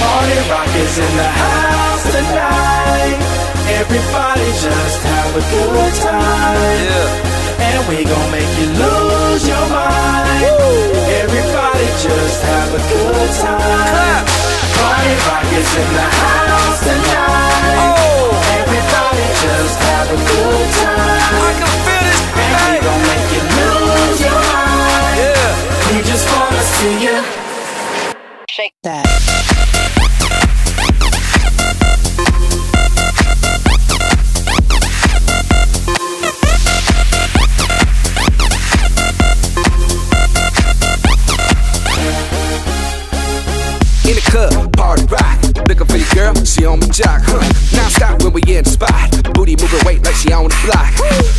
Party Rock is in the house tonight. Everybody just have a good time, yeah. And we gon' make you lose your mind. Woo. Everybody just have a good time. Clap. Party Rock is in the house tonight. Oh. Everybody just have a good time. I can feel this and we gon' make you lose your mind. Yeah. We just wanna see you shake that. Party rock, looking for your girl, she on my jock, huh? Non-stop when we in the spot, booty moving weight like she on the block.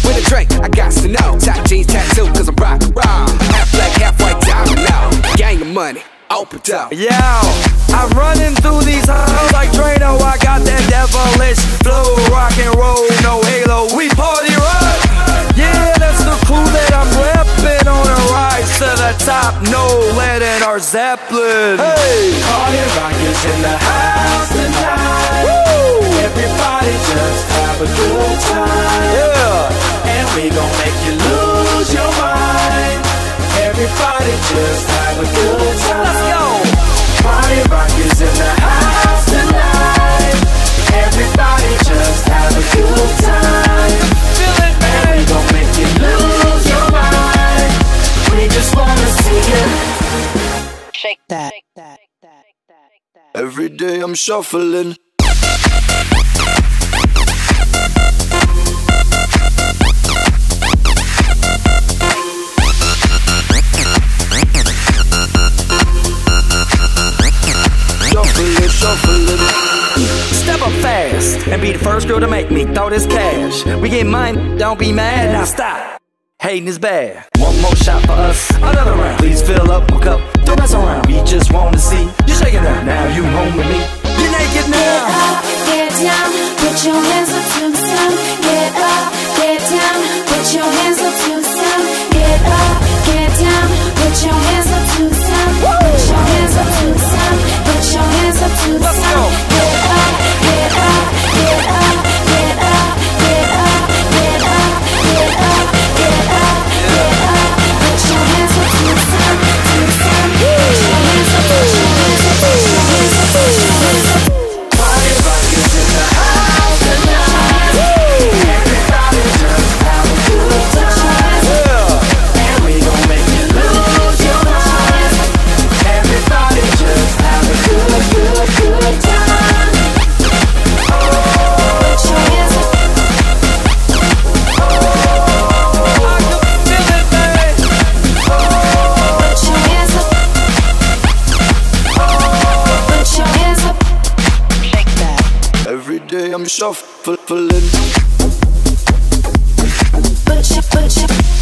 With a drink, I got to know, top jeans tattoo, 'cause I'm rock and roll. Half black, half white, diamond low, gang of money, open up. Yo, I'm running through these halls like Drano. I got that devilish flow, rock and roll, no halo. We party rock, yeah, that's the crew that I'm reppin'. On a rise to the top, no lead in our Zeppelin. Hey. Party rock is in the house tonight. Woo. Everybody just have a good time, yeah. And we gon' make you lose your mind. Everybody just have a good time. Let's go. Party rock is in the house tonight. Everybody just have a good time. Feel it, man. And we gon' make you lose your mind. We just wanna see you shake that. Every day I'm shuffling. Shuffling, shuffling. Step up fast and be the first girl to make me throw this cash. We get mine, don't be mad, now stop. Hating is bad. One more shot for us, another round. Please fill up a cup, don't mess around. We just wanna see you shaking up. Now you home with me, you're naked now. Get up, get down, put your hands up to the sun. Get up, get down, put your hands up to the sun. Get up, get down, put your hands up to the sun. Put your hands up to the sun. Put your hands up to the sun. Get up, get up, get up, get up, get up, get up, get up, get up, get up. Put your hands up to the sun, to the sun. Put your hands up, put your hands up, put your hands up, put your hands up. Party rock is in the house tonight. Everybody just have a good time. And we gon' make you lose your mind. Everybody just have a good time. Oh, put your hands up. Oh, I can feel it, babe. Oh, put your hands up. Oh, put your hands up. Shake that. Every day I'm shuffling. Put your